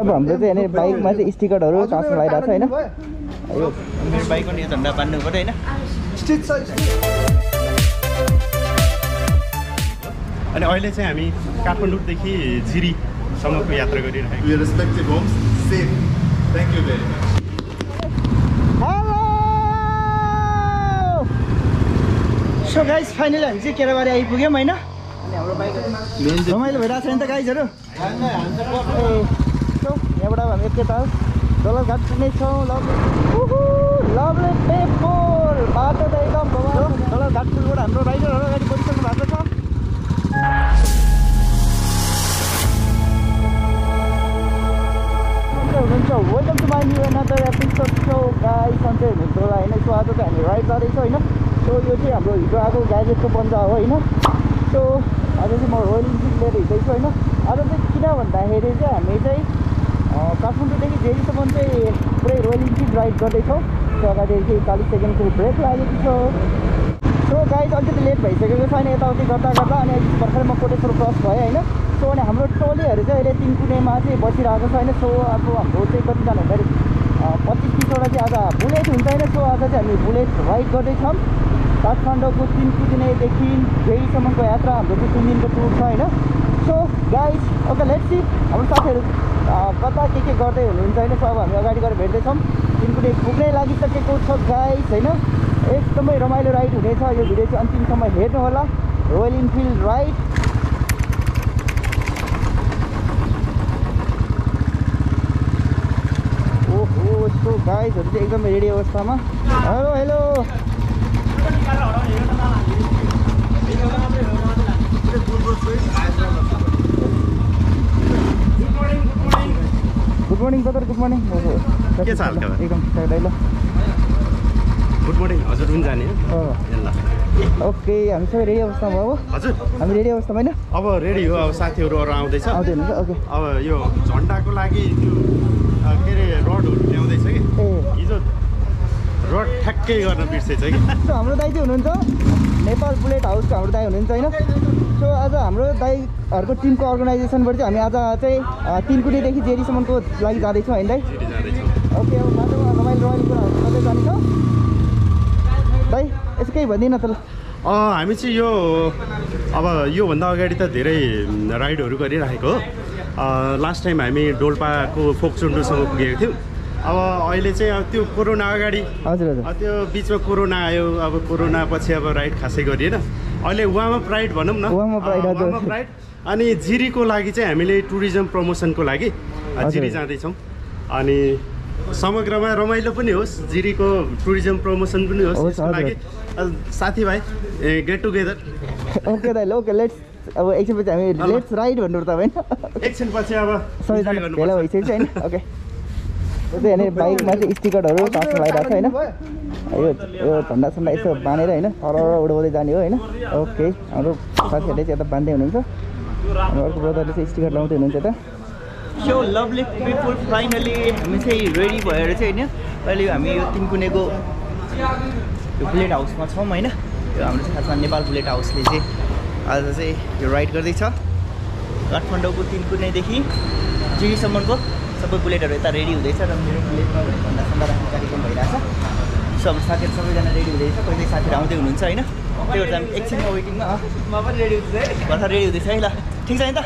अब हाम्रो चाहिँ हैन बाइकमा चाहिँ स्टिकरहरु टास्न लाइराछ हैन यो मेरो बाइकको नि झण्डा बान्नु पर्यो हैन स्टिच छ अनि अहिले चाहिँ हामी काठमाडौँ देखि जिरी सम्मको यात्रा गरिरहेका छौं your respective homes safe thank you very much hello so guys finally हामी चाहिँ केराबारी आइपुग्यौ हैन रमाइलो भइरहेछ नि त गाइजहरु यहाँबाट हामी एकैता दोलघाट पुग्ने छौँ लभली पिपल बाटो त एकदम भवान दोलघाट पुलबाट हाम्रो राइडरहरु अगाडि बढिसक्नु भएको छ हुन्छ welcome to my new another episode so guys सन्चै हुनुहुन्छ होला हैन सो आज चाहिँ हामी राइड गर्दैछौँ हैन सो यो चाहिँ हाम्रो हिजो आएको ग्याजेटको पन्जा हो हैन सो आज चाहिँ म रोयल इन्फिल्ड लिएर हिँड्दैछु हैन आज चाहिँ किन भन्दाखेरि चाहिँ हामी चाहिँ काठमाडौँदेखि जेरीसम्म चाहिँ पुरै रोयल इन्फिल्ड राइड गर्दैछौँ सो अगाडि चाहिँ 40 सेकेन्डको ब्रेक लागेको छ सो गाइज अलिकति लेट भइसकेको छ अनि यताउति गर्दा गर्दा अनि भर्खर म कोटेश्वर क्रस भएँ होइन सो अनि हाम्रो टोलीहरू चाहिँ अहिले तिनकुनेमा चाहिँ बसिरहेको छ होइन सो अब हाम्रो चाहिँ कतिजना भन्दाखेरि 25-30 वटा चाहिँ आज बुलेट हुन्छ होइन सो आज चाहिँ हामी बुलेट राइड गर्दैछौँ काठमाडौँको तिनकुनेदेखि जेरीसम्मको यात्रा हाम्रो चाहिँ 3 दिनको टुर छ होइन so guys okay let's see हाम्रो साथीहरू कता के गर्दै हुनुहुन्छ हैन सो अब हामी अगाडि गएर भेट्दैछौँ तिनको पुग्नै लागिसकेको छ गाइस हैन एकदमै रमाइलो राइड हुनेछ यो भिडियो चाहिँ अन्तिमसम्म हेर्नु होला रोयल इन्फिल्ड राइड ओहो सो गाइसहरु चाहिँ एकदमै रेडी अवस्थामा hello hello good morning brother good morning के छ हाल खबर एकदम ठिक ठाक ल गुड मर्निङ हजुर हुन्छ नि ल ओके हामी सबै रेडी अवस्थामा हो हजुर हामी रेडी अवस्थामा हैन अब रेडी हो अब साथीहरु अरु आउँदैछ आउँदैछ ओके अब यो झण्डाको लागि त्यो के रे रडहरु ल्याउँदैछ कि हिजो रड ठ्याक्कै गर्न बिर्सेछ कि हाम्रो दाइ चाहिँ हुनुहुन्छ नेपाल बुलेट हाउस हाम्रो दाइ हुनुहुन्छ हैन सो आज हाम्रो दाइहरुको टिमको अर्गनाइजेसनबाट चाहिँ हामी आज चाहिँ तिनकुनेदेखि जेरीसम्मको लागि जाँदैछौँ हैन दाइ ओके अब बाटोमा रमाइलो रमाइलो कुराहरू गर्दै जानेछौँ दाइ यसो केही भनिदिनु त ल हामी चाहिँ यो अब योभन्दा अगाडि त धेरै राइडहरू गरिराखेको हो लास्ट टाइम हामी डोल्पाको फोक्सुन्डुसँग पुगेको थियौँ अब अहिले चाहिँ त्यो कोरोना अगाडि हजुर हजुर त्यो बिचमा कोरोना आयो अब कोरोना पछि अब राइड खासै गरिएन अहिले वार्म अप राइड भनौँ न वार्म अप राइड अनि जिरीको लागि चाहिँ हामीले टुरिज्म प्रमोसनको लागि जिरी जाँदैछौँ अनि समग्रमा रमाइलो पनि होस् जिरीको टुरिज्म प्रमोसन पनि होस् त्यसको लागि साथीभाइ गेट टुगेदर ओके दाइ ओके लेट्स अब एकछिन पछि हामी लेट्स राइड भन्नु त हैन एकछिन पछि अब सबैजना भेला भइसक्यो हैन ओके अनि बाइकमा चाहिँ स्टिकरहरु टास्न लाइराछ हैन यो झण्डा सन्डा यसो बाँधेर हैन सरर उडाउँदै जाने हो हैन ओके हाम्रो साथीहरुले चाहिँ यता बाँध्दै हुनुहुन्छ अर्को ब्रदरले चाहिँ स्टिकर लाउँदै हुनुहुन्छ त सो लभली पिपल फाइनली हामी चाहिँ रेडी भएर चाहिँ हैन अहिले हामी यो तिनकुनेको यो बुलेट हाउसमा छौँ हैन यो हाम्रो चाहिँ खासमा नेपाल बुलेट हाउसले चाहिँ आज चाहिँ यो राइड गर्दैछ काठमाडौँको तिनकुनेदेखि जिरीसम्मको सबै बुलेटहरु यता रेडी हुँदैछ र मेरो बुलेटमा भन्दा सन्दा राख्ने कार्यक्रम भइरहेछ सब साथीहरु सबैजना रेडी हुँदैछ कहिले साथीहरु आउँदै हुनुहुन्छ हैन त्यही भएर हामी एकछिनमा वेटिङमा म पनि रेडी हुँदैछु है भर्खर रेडी हुँदैछ है ल ठिक छ नि त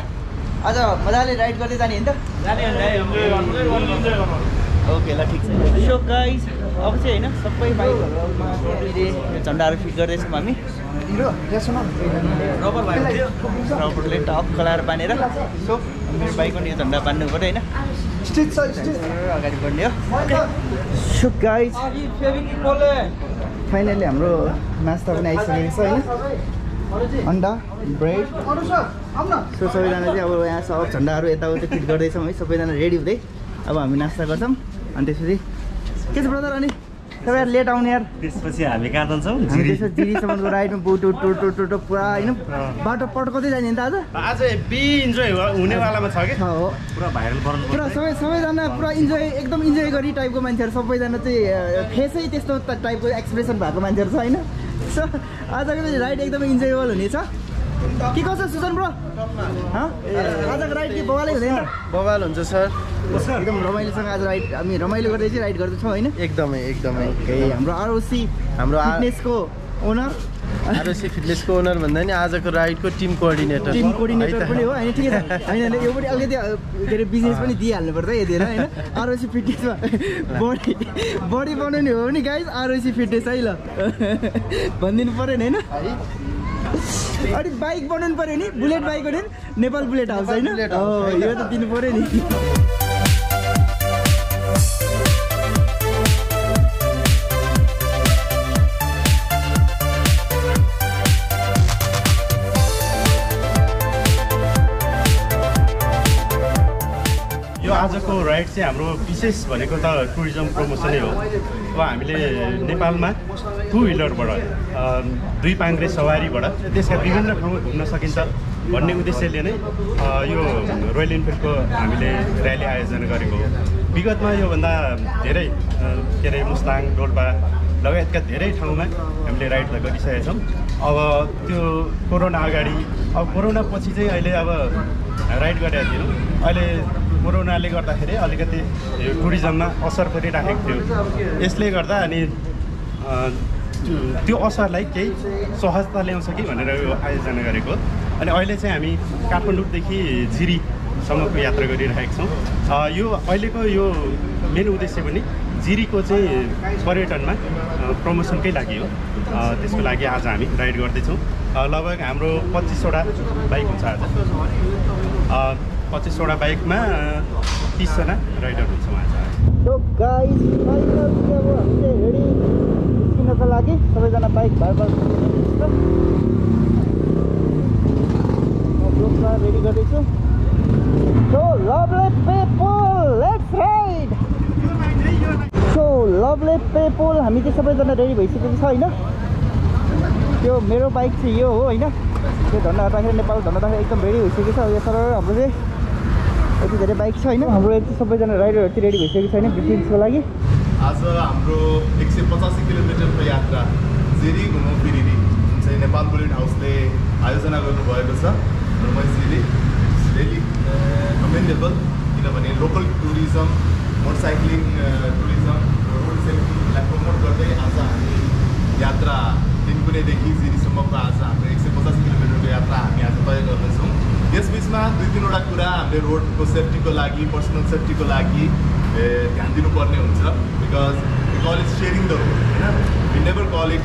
आज मजाले राइड गर्दै जाने हैन त जाने ओके ल ठिक छ सो गाइस अब चाहिँ हैन सबै बाइकहरुमा हामीले झण्डाहरु फिट गर्दैछौँ हामी तिम्रो त्यसो न रबर भाइले रबरले टप कलर बानेर सो मेरो बाइकको नि झण्डा बान्नु पर्यो हैन स्टिच स्टिच अगाडि बढ्ने हो सो गाइज फाइनली हाम्रो नास्ता पनि आइसकेको छ होइन अन्डा ब्रेड सो सबैजना चाहिँ अब यहाँ सब झन्डाहरू यताउति फिट गर्दैछौँ है सबैजना रेडी हुँदै अब हामी नास्ता गर्छौँ अनि त्यसपछि के छ ब्रदर अनि तपाईँहरू लेट आउने यार त्यसपछि हामी कहाँ जान्छौँ जिरीसम्मको राइडमा बुटो टोटो पुरा होइन बाटो पड्काउँदै जाने नि त आज बी इन्जोय हुनेवालामा छ कि हो पुरा भाइरल बन्नु पुरा सबैजना पुरा इन्जोय एकदम इन्जोय गर्ने टाइपको मान्छेहरू सबैजना चाहिँ फेसै त्यस्तो टाइपको एक्सप्रेसन भएको मान्छेहरू छ होइन सो आजको राइड एकदम इन्जोयबल हुनेछ Kiko sir, Susan bro. Huh? Aaj ride ki bawal hai na? Bawal huncha sir. Ekdam ramailo sang aaj ride. Ami ramailo garda chai ride gardu chhau haina? Ekdamai. Hamro ROC fitness ko owner. ROC fitness ko owner bhanda ni aajko ride ko team coordinator. Team coordinator pani ho ani thik hai. Hainale yo pani alge gere business pani dihalnu parcha yedera haina. ROC fitness ma body banaune ho ni guys ROC fitness hai la. Bhandinu paryo ni haina. अरे bike बनाउन पर्यो नि bullet bike हो नि Nepal bullet house हैन यो त दिनु पर्यो नि यो आजको राइड चाहिँ हाम्रो विशेष भनेको त टुरिज्म प्रमोसन नै हो अब हामीले नेपालमा टु व्हीलरबाट दुई पाङ्ग्रे सवारीबाट देशका विभिन्न ठाउँमा घुम्न सकिन्छ भन्ने उद्देश्यले नै यो रोयल इनफिल्डको हामीले र्याली आयोजना गरेको हो विगतमा यो भन्दा धेरै के अरे मुस्ताङ डोल्पा लगायतका धेरै ठाउँमा हामीले राइड त गरिसकेका छौं अब त्यो कोरोना अगाडि अब कोरोना पछि चाहिँ अहिले अब राइड गरेका थियौं अहिले कोरोनाले गर्दाखेरि अलिकति यो टुरिज्ममा असर परिरहेको थियो यसले गर्दा अनि त्यो असरलाई केही सहजता ल्याउन सकि भनेर यो आयोजना गरेको अनि अहिले चाहिँ हामी काठमाडौँदेखि जिरीसम्मको यात्रा गरिरहेका छौं यो अहिलेको यो मेन उद्देश्य पनि जिरीको चाहिँ पर्यटनमा प्रमोसनकै लागि हो त्यसको लागि आज हामी राइड गर्दै छौं लगभग हाम्रो 25 वटा बाइक हुन्छ आज 25 वटा बाइकमा 30 जना राइडर हुन्छ आज सो गाइस फाइनली अब हामी रेडी निस्किनका लागि सबैजना बाइक भरभर ग्रुपमा रेडी गर्दैछु so lovely people let's ride so lovely people हामी चाहिँ सबैजना रेडी भइसकेको छ हैन त्यो मेरो बाइक चाहिँ यो हो हैन त्यो धन्न हटाखेर नेपाल धन्न हटाखेर एकदम रेडी भइसकेको छ यो सर हाम्रो चाहिँ यति धेरै बाइक छ हैन हाम्रो यति सबैजना राइडरहरु रेडी भइसकेको छैन बिटिन्सको लागि आज हाम्रो 185 किलोमिटरको यात्रा जिरी घुमो फिरिरी चाहिँ नेपाल बुलेट हाउसले आयोजना गर्नु भएको छ र म जिरी रियली कमेन्डेबल किनभने local tourism motorcycling tourism road सेफ्टीलाई प्रमोट गर्दै आज हामी यात्रा दिनकुनेदेखि जिरीसम्मको आज हाम्रो 185 किलोमिटरको यात्रा हामी आज तय गर्दैछौं यस बीचमा 2-3 वटा कुरा हामीले रोडको सेफ्टीको लागि पर्सनल सेफ्टीको लागि ध्यान दिनुपर्ने हुन्छ because we call it sharing the road हैन we never call it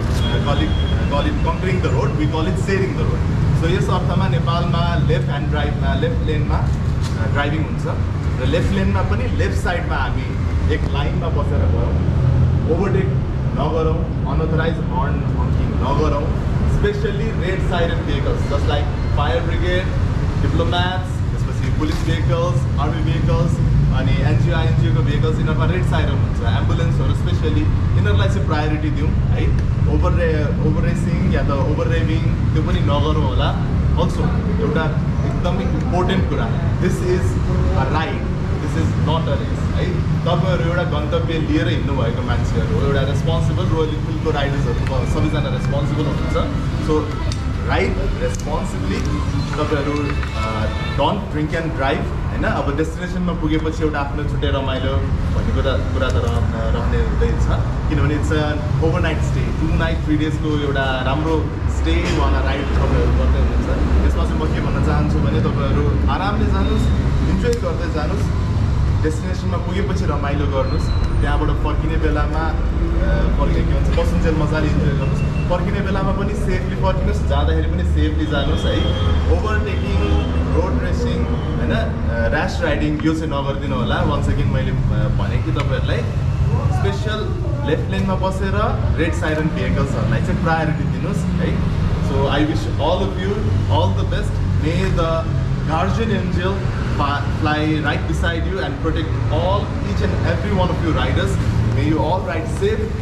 conquering the road we call it sharing the road so यस अर्थमा नेपालमा लेफ्ट ह्यान्ड ड्राइभमा लेफ्ट लेनमा ड्राइभिङ हुन्छ र लेफ्ट लेनमा पनि लेफ्ट साइडमा हामी एक लाइनमा बसेर गरौँ ओभरटेक नगरौँ अनअथराइज हर्न हम्किङ नगरौँ specially red siren vehicles just like fire brigade diplomats, especially police vehicles, army vehicles, and NGO vehicles in our red siren, ambulance or especially in our life priority due, right? Over-racing, over-raving, also, important kura. This is a ride, this is not a race, right? You are responsible, Royal Enfield riders are responsible, so ride responsibly. Don't drink and drive. And now, our destination, we will get to after 2 days. It's an overnight stay, 2 nights, 3 days. Go, you Ramro stay on a ride. This was a much enjoy destination ma puge pachi ramailo garnus tyaha bata farkine bela ma passenger mazali enjoy garnus farkine bela ma pani safely farkinus jada heri pani safely janus hai overtaking road racing haina rash riding yo chai nagardinu hola once again maile bhane ki tapaharulai special left lane ma basera red siren vehicles harulai chai priority dinus hai so I wish all of you all the best may the guardian angel fly right beside you and protect each and every one of you riders. May you all ride safe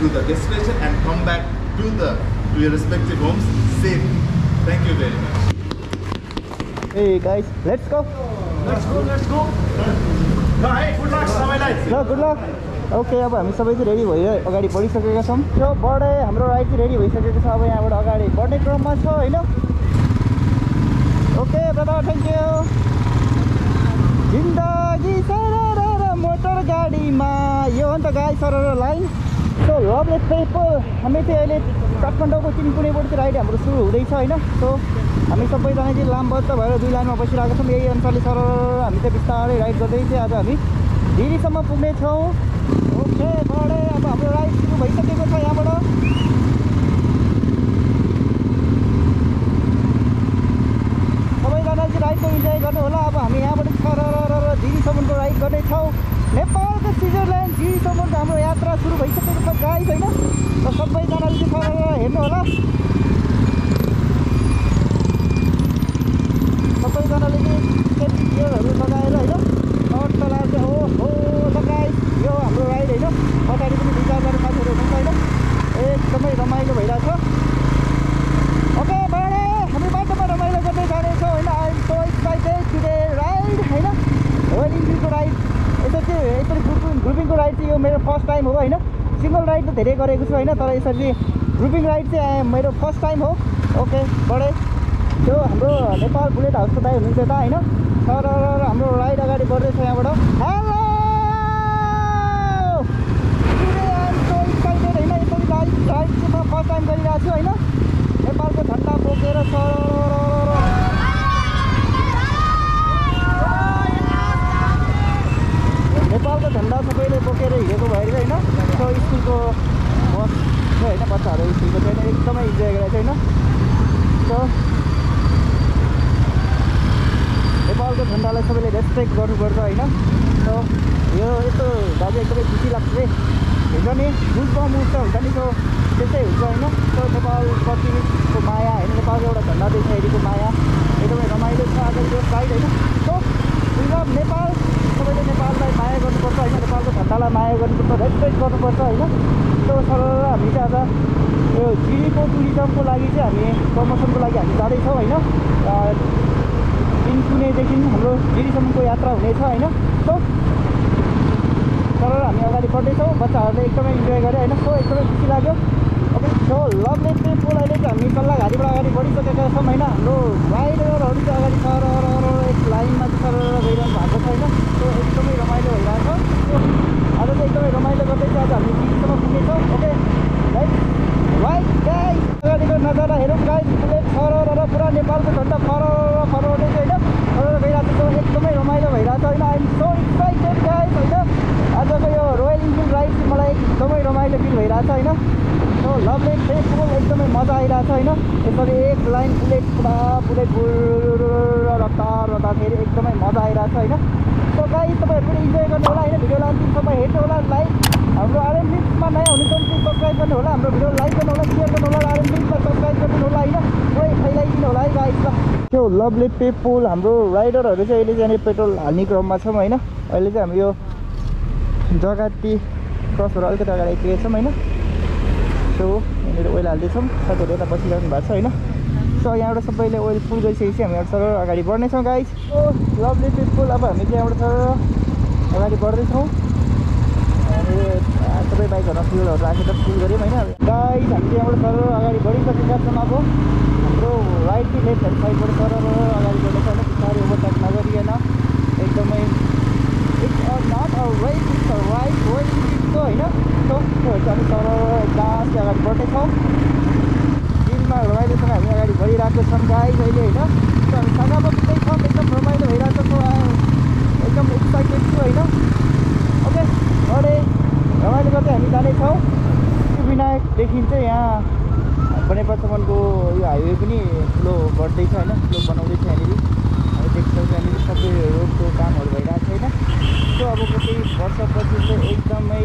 to the destination and come back to your respective homes safe. Thank you very much. Hey guys, let's go. Let's go. No, hey, good luck, Sabai. No, good luck. Okay, अब हामी सबै चाहिँ ready भइयो अगाडि बढिसकेका छौं। यो बढे हाम्रो राइड चाहिँ रेडी भइसकेको छ अब यहाँबाट अगाडि बढ्ने क्रममा छ हैन Okay, brother, thank you. Jindagi sarara motor gadi ma. Ye onta guys sarara line. So lovely people. Hame te aile Kathmandu ko tinpune board ride hamro suru hudai cha haina. So हामी सबै जना चाहिँ लामबद्ध भएर दुई लाइनमा बसिरहेका छौं। यही अनुसारले सर हामी चाहिँ बिस्तारै राइड गर्दै चाहिँ आज हामी जिरीसम्म पुग्ने छौं। ओके बडे, अब हाम्रो राइड सुरु भइसकेको छ यहाँबाट। सबै जना चाहिँ राइडको इन्जोय गर्नु होला। अब हामी यहाँबाट सर जिरीसम्मको राइड गर्दै छौं। नेपालको स्विजरल्यान्ड जिरीसम्मको हाम्रो यात्रा सुरु भइसकेको छ गाइस, हैन? त सबै जनाले चाहिँ सर हेर्नु होला। सबैजनाले सेफ्टी गियरहरु लगाएर हैन शर्ट तलाएर चाहिँ ओहो ल गाइस यो हाम्रो राइड हैन। अगाडि पनि दुई चारजना साथीहरु हुनुहुन्छ हैन, एकदमै रमाइलो भइरहेको छ। ओके बडे, हामी बाटोमा रमाइलो गर्दै जाँदैछौँ हैन। I am so excited today ride हैन, रोयल इनफिल्डको राइड। यसरी ग्रुपिङको राइड चाहिँ यो मेरो फर्स्ट टाइम हो हैन। सिंगल राइड त धेरै गरेको छु हैन, तर यसरी ग्रुपिङ राइड चाहिँ मेरो फर्स्ट टाइम हो। ओके बडे, यो हाम्रो नेपाल बुलेट हाउस को दाइ हुनुहुन्छ त हैन। सर हाम्रो राइड अगाडि बढ्दै छ यहाँबाट। Hello today I am so excited हैन। यसरी राइड चाहिँ म फर्स्ट टाइम गरिरहेको छु हैन। नेपालको झन्डा बोकेर सर नेपालको झन्डा सबैले बोकेर हिँडेको भएर हैन। सो स्कुलको बस हैन, बच्चाहरु स्कुलको चाहिँ एकदमै इन्जोय गरेको छैन। सो नेपालको झन्डालाई सबैले रेस्पेक्ट गर्नुपर्छ हैन। सो यो यस्तो दाजु एकदमै खुसी लाग्छ है, हुन्छ नि गुजबम उठ्छ हुन्छ नि। सो त्यस्तै हुन्छ हैन। सो नेपालप्रतिको माया हैन, नेपालको एउटा झन्डा देख्दाखेरिको माया एकदमै रमाइलो छ आजको राइड हैन। सो वी लभ नेपाल, सबैले नेपाललाई माया गर्नुपर्छ हैन, नेपालको झन्डालाई माया गर्नुपर्छ, रेस्पेक्ट गर्नुपर्छ हैन। सो सर हामी चाहिँ आज यो जिरीको टुरिज्मको लागि चाहिँ हामी प्रमोसनको लागि हामी जाँदैछौँ हैन। कुनैदेखि हाम्रो जिरीसम्मको यात्रा हुनेछ हैन। सो तर हामी अगाडि बढ्दैछौँ। बच्चाहरूले एकदमै इन्जोय गरे हैन। सो एकदमै खुसी लाग्यो। ओके सो लभली पिपल, अहिले चाहिँ हामी कल्लाघारीबाट अगाडि बढिसकेका छौँ हैन। हाम्रो राइडरहरू चाहिँ अगाडि सर एक लाइनमा सर गइरहनु भएको छ हैन। सो एकदमै रमाइलो भइरहेको छ। आज चाहिँ एकदमै रमाइलो गर्दै आज हामी जिरीसम्म पुग्नेछौँ। ओके राइट गाइस, अगाडिको नजारा हेरौँ गाइस। फरर पुरा नेपालको झन्डा फरराउँदै छ हैन, गइरहेको छ। एकदमै रमाइलो भइरहेको छ हैन। I am so excited guys हैन। आजको यो रोयल इनफिल्ड राइड चाहिँ मलाई एकदमै रमाइलो फिल भइरहेको छ हैन। सो लभली फेसफुल, एकदमै मजा आइरहेको छ हैन। यसरी एक लाइन बुलेट पुरा रफ्तार रफ्तारखेरि एकदमै मजा आइरहेको छ हैन। सो गाइस तपाईँहरू पनि इन्जोय गर्नु होला हैन। भिडियोलाई अन्तिमसम्म हेर्नु होला। लाइक हाम्रो आरएमलिस्टमा नयाँ हुनुहुन्छ भने प्लिज सब्सक्राइब गर्नु होला। हाम्रो भिडियो लाइक गर्नु होला, सेयर गर्नु होला, आरएमलिस्टमा सब्सक्राइब गर्नु होला हैन। पुरै फैलाइदिनु होला है गाइस ल। त्यो लभली पिपल, हाम्रो राइडरहरू चाहिँ अहिले चाहिँ पेट्रोल हाल्ने क्रममा छौँ हैन। अहिले चाहिँ हामी यो जगाती क्रसहरू अलिकति अगाडि आइपुगेको छौँ हैन। सो यहाँनिर ओइल हाल्दैछौँ, साथीहरू यता बसिरहनु भएको छ हैन। सो यहाँबाट सबैले ओइल फुल गरिसकेपछि हामी एउटा सरर अगाडि बढ्नेछौँ गाइस। सो लभली पिपल, अब हामी चाहिँ यहाँबाट सरर अगाडि बढ्दैछौँ। सबै बाइकहरूमा फ्युलहरू राखेर फुल गऱ्यौँ हैन। गाइस हामी चाहिँ यहाँबाट सरर अगाडि बढिसकेका छौँ। अब हाम्रो राइट टु लेफ्ट ह्यान्ड साइडबाट सरर अगाडि बढ्दैछ हैन। बिस्तारै ओभरटेक नगरिकन एकदमै it's not a right, it's a right way to हैन। सो हामी सरर गास अगाडि बढ्दैछौँ। दिनमा रमाइलोसँग हामी अगाडि बढिरहेको छौँ गाइस अहिले हैन। सो हामी सघामा पुग्दैछौँ, एकदम रमाइलो भइरहेको छ। एकदम एक्साइटेड छु हैन। ओके अरे रमाइलो गर्दै हामी जाँदैछौँ। विनायकदेखि चाहिँ यहाँ बनेपरसम्मको यो हाइवे पनि स्लो बढ्दैछ हैन, स्लो बनाउँदैछ। यहाँनिर हामी देख्छौँ यहाँनिर सबै रोडको कामहरू भइरहेको छैन। सो अब केही वर्षपछि चाहिँ एकदमै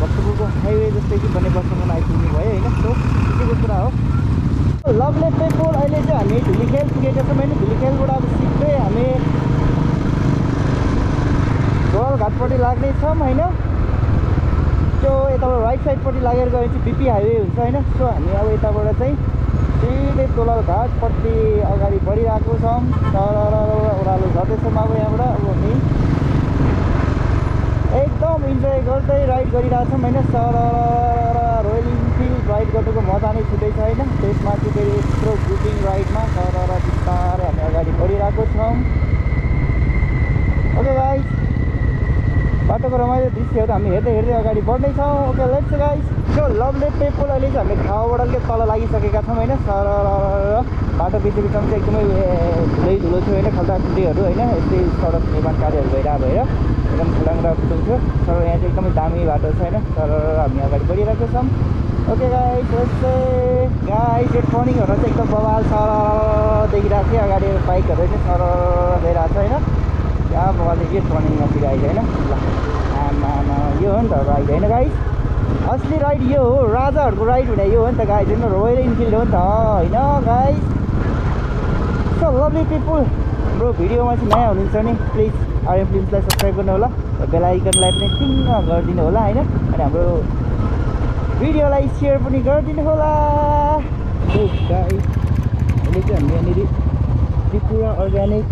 भक्तपुरको हाइवे जस्तै कि बनेपरसम्म आइपुग्नु भयो हैन। सो त्यतिको कुरा हो। लभली पिपल, अहिले चाहिँ हामी धुलिखेल पुगेका छौँ हैन। धुलिखेलबाट अब सिधै हामी गोल घाटपट्टि लाग्दैछौँ हैन। त्यो यताबाट राइट साइडपट्टि लागेर गयो चाहिँ बिपी हाइवे हुन्छ हैन। सो हामी अब यताबाट चाहिँ सिधै गोलाल घाटपट्टि अगाडि बढिरहेको छौँ। तर ओह्रालो झर्दैछौँ। अब यहाँबाट अब हामी एकदम इन्जोय गर्दै राइड गरिरहेछौँ हैन। सर रोयल इनफिल्ड राइड गरेको मजा नै छुट्टै छ हैन। त्यसमाथि फेरि यत्रो ग्रुपिङ राइडमा सरर बिस्तारै हामी अगाडि बढिरहेको छौँ। ओके गाइस, बाटोको रमाइलो दृश्यहरू हामी हेर्दै हेर्दै अगाडि बढ्दै छौँ। Okay let's guys, so lovely people अहिले चाहिँ हामी ठाउँबाट तल लागिसकेका छौँ हैन। सरर बाटो बिच बिचमा चाहिँ एकदमै धेरै धुलो थियो हैन, खल्टा खुट्टीहरू हैन, यस्तै सडक निर्माण कार्यहरू भइरहेको भएर एकदम खुलाङ्ग्रा थियो। तर यहाँ चाहिँ एकदमै दामी बाटो छ हैन, तर हामी अगाडि बढिरहेको छौँ। ओके गाइस, जस्तै गाइस यो टर्निङहरू चाहिँ एकदम बवाल सर देखिरहेको थियो, अगाडि बाइकहरू चाहिँ सर भइरहेको छ हैन। यहाँ बवाल यो टर्निङमा चाहिँ गाइस हैन, ल आमा यो हो नि त राइड हैन गाइस, असली राइड यो हो, राजाहरूको राइड हुने यो हो नि त गाइस हैन, रोयल इनफिल्ड हो नि त हैन गाइस। सो लभली पिपुल, हाम्रो भिडियोमा चाहिँ नयाँ हुनुहुन्छ नि प्लिज आरएम फिल्मलाई सब्सक्राइब गर्नु होला, बेल आइकनलाई पनि टिङ गरिदिनु होला हैन, अनि हाम्रो भिडियोलाई सेयर पनि गरिदिनु होला। अहिले चाहिँ हामी यहाँनिर Tripura organic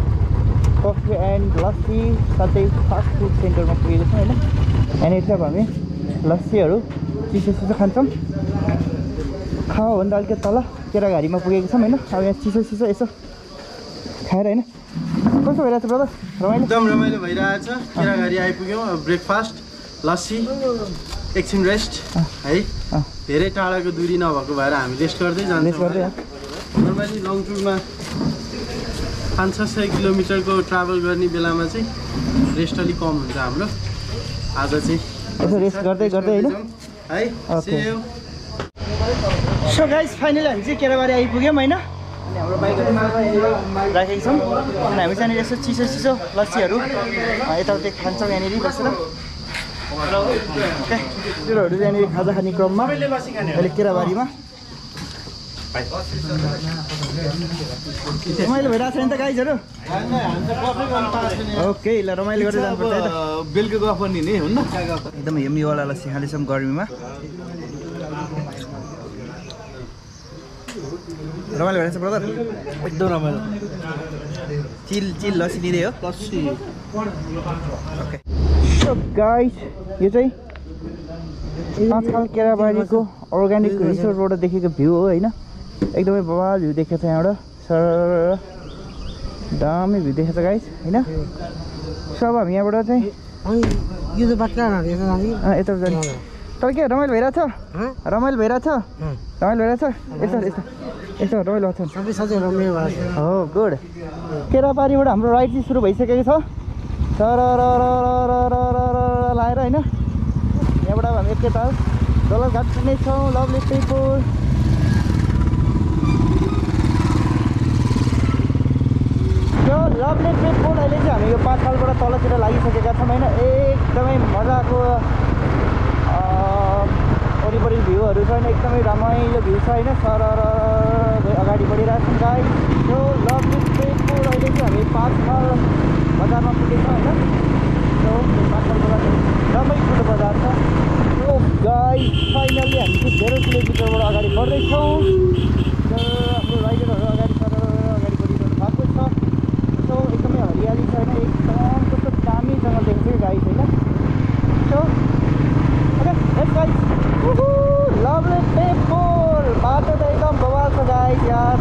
coffee and lassi साथै फास्ट फुड सेन्टरमा पुगेको छौँ हैन। यहाँनिर चाहिँ अब हामी लस्सीहरू चिसो चिसो खान्छौँ, खाऊ भन्दा अलिकति तल केराघारीमा पुगेको छौँ हैन। अब यहाँ चिसो चिसो यसो खाएर हैन, कस्तो भइरहेछ ब्रदर? रमाइलो, एकदम रमाइलो भइरहेछ। केराघारी आइपुग्यौँ, ब्रेकफास्ट लस्सी एकछिन रेस्ट है, धेरै टाढाको दूरी नभएको भएर हामी रेस्ट गर्दै जान्छौँ। नर्मली लङ टुरमा 500-600 किलोमिटरको ट्राभल गर्ने बेलामा चाहिँ रेस्ट अलिक कम हुन्छ हाम्रो, आज चाहिँ यसो रेस्ट गर्दै गर्दै हैन है। सो गाइस फाइनली हामी चाहिँ केराघारी आइपुग्यौँ हैन, अनि हाम्रो बाइकहरू राखेको छौँ, अनि हामी चाहिँ यसो चिसो चिसो लस्सीहरू यताउति खान्छौँ यहाँनिर बसेर। तिनीहरू यहाँनिर खाजा खाने क्रममा अहिले केराबारीमा रमाइलो भइरहेको छ नि त गाइजहरू। ओके ल, रमाइलो गरेर जानुपर्छ है त, बेलुका गफ पनि नि हुन्न। एकदम हेमीवाला लस्सी खाँदैछौँ गर्मीमा, रमाइलो भइरहेछ ब्रदर, एकदम रमाइलो चिल चिल लस्सी लिँदै हो लस्सी। ओके गाइस, यो चाहिँ पाँच खाल केराबारीको अर्ग्यानिक रिसोर्टबाट देखेको भ्यू हो हैन, एकदमै बवाल भ्यू देखेको छ यहाँबाट, सर दामी भ्यू देखेको छ गाइस हैन। सो अब हामी यहाँबाट चाहिँ यो जो बाटो यता जाने तर के रमाइलो भइरहेछ, रमाइलो भइरहेछ, रमाइलो भइरहेछ, यस्तो यस्तो यस्तो रमाइलो छ, सबै सबै रमाइलो भएको छ। हो गुड, केराबारीबाट हाम्रो राइड चाहिँ सुरु भइसकेको छ तर लाएर हैन। यहाँबाट हामी एकैताल दोलघाट पुग्ने छौँ। लभली पिपुल, यो लभली पिपुल अहिले चाहिँ हामी यो 5 सालबाट तलतिर लागिसकेका छौँ हैन। एकदमै मजाको वरिपरि भ्यूहरू छ हैन, एकदमै रमाइलो भ्यू छ हैन। सर अगाडि बढिरहेको छौँ गाइस। यो लभली पिपुल अहिले चाहिँ हामी 5 साल बजारमा पुगेको होइन, रमै ठुलो बजार छ। सो गाइस फाइनली हामी चाहिँ 0 किलोमिटरबाट अगाडि बढ्दैछौँ, हाम्रो राइडरहरू अगाडि अगाडि बढिरहनु भएको छ। सो एकदमै हरियाली छ होइन, एकदम कस्तो दामी जङ्गल देखेको थियो गाइस होइन। So okay guys, lovely people बाटो त एकदम बवाल छ गाइस। यार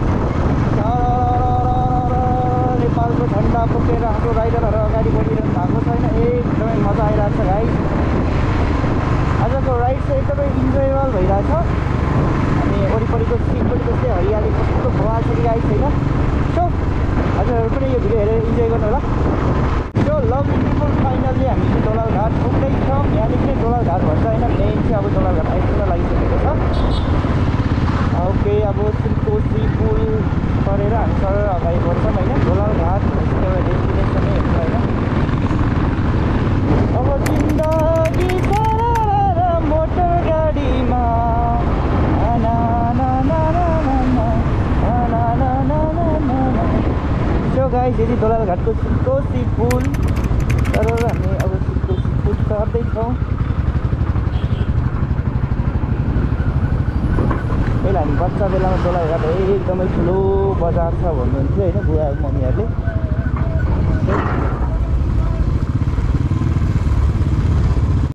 नेपालको झन्डा बोकेर हाम्रो राइडरहरू अगाडि बढिरहनु भएको छैन, एकदमै मजा आइरहेको छ गाइस। आजको राइड चाहिँ एकदमै इन्जोयबल भइरहेछ, अनि वरिपरिको सिनपरिको चाहिँ हरियाली कस्तो भवा छ गाइस होइन। सो हजुरहरू पनि यो भिडियो हेरेर इन्जोय गर्नु होला। सो लभली पिपुल फाइनली हामी चाहिँ दोलघाट पुग्दैछौँ, यहाँदेखि नै दोलघाट भन्छ होइन, मेन चाहिँ अब दोलघाट आइपुग्न लागिसकेको छ। ओके अब सिलकोसी पुल गरेर हामी सर अगाडि बढ्छौँ होइन, दोलघाट एउटा डेस्टिनेसन नै हुन्छ होइन। अब जिन्दगी मोटर गाडीमा सो गाइस यदि दोलघाटको सिलकोसी पुल तर हामी अब सिलकोसी पुल चढ्दैछौँ। पहिला हामी बच्चा बेलामा दोलघाट एकदमै ठुलो बजार छ भन्नुहुन्थ्यो होइन बुवा मम्मीहरूले।